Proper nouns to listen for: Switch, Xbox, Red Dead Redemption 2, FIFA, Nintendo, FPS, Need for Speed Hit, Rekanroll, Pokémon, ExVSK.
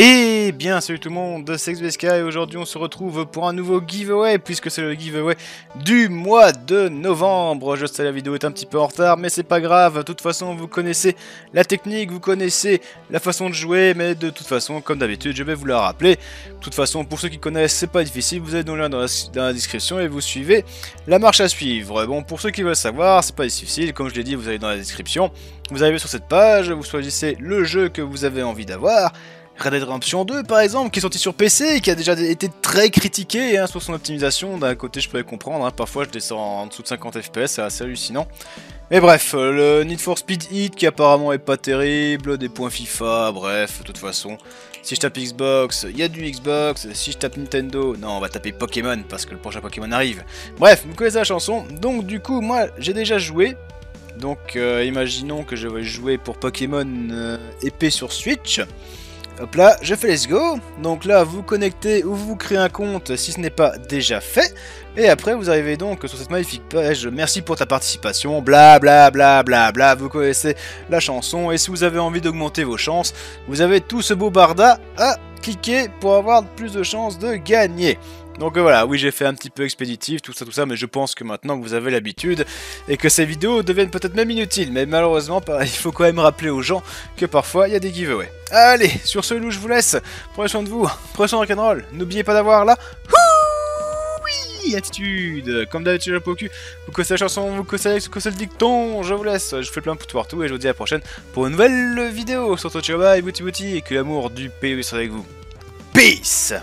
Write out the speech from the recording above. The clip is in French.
Et bien salut tout le monde, c'est ExVSK et aujourd'hui on se retrouve pour un nouveau giveaway puisque c'est le giveaway du mois de novembre. Je sais la vidéo est un petit peu en retard mais c'est pas grave, de toute façon vous connaissez la technique, vous connaissez la façon de jouer, mais de toute façon comme d'habitude je vais vous la rappeler. De toute façon pour ceux qui connaissent c'est pas difficile, vous allez dans le lien dans la description et vous suivez la marche à suivre. Bon pour ceux qui veulent savoir c'est pas difficile, comme je l'ai dit vous allez dans la description, vous arrivez sur cette page, vous choisissez le jeu que vous avez envie d'avoir. Red Dead Redemption 2 par exemple, qui est sorti sur PC et qui a déjà été très critiqué hein, sur son optimisation. D'un côté je peux les comprendre, hein, parfois je descends en dessous de 50 FPS, c'est assez hallucinant. Mais bref, le Need for Speed Hit qui apparemment est pas terrible, des points FIFA, bref, de toute façon. Si je tape Xbox, il y a du Xbox, si je tape Nintendo, non on va taper Pokémon parce que le prochain Pokémon arrive. Bref, vous connaissez la chanson, donc du coup moi j'ai déjà joué. Donc imaginons que je vais jouer pour Pokémon épée sur Switch. Hop là, je fais let's go, donc là vous connectez ou vous créez un compte si ce n'est pas déjà fait, et après vous arrivez donc sur cette magnifique page, merci pour ta participation, bla bla bla bla bla, vous connaissez la chanson, et si vous avez envie d'augmenter vos chances, vous avez tout ce beau barda à cliquer pour avoir plus de chances de gagner. Donc voilà, oui j'ai fait un petit peu expéditif, tout ça, mais je pense que maintenant que vous avez l'habitude et que ces vidéos deviennent peut-être même inutiles, mais malheureusement il faut quand même rappeler aux gens que parfois il y a des giveaways. Allez, sur ce loup je vous laisse, prenez soin de vous, prenez soin de Rekanroll, n'oubliez pas d'avoir là, oui, attitude, comme d'habitude le pocu, vous cassez la chanson, vous cassez le dicton, je vous laisse, je vous fais plein de pouces partout et je vous dis à la prochaine pour une nouvelle vidéo, surtout ciao bye, bouti et que l'amour du pays soit avec vous, peace.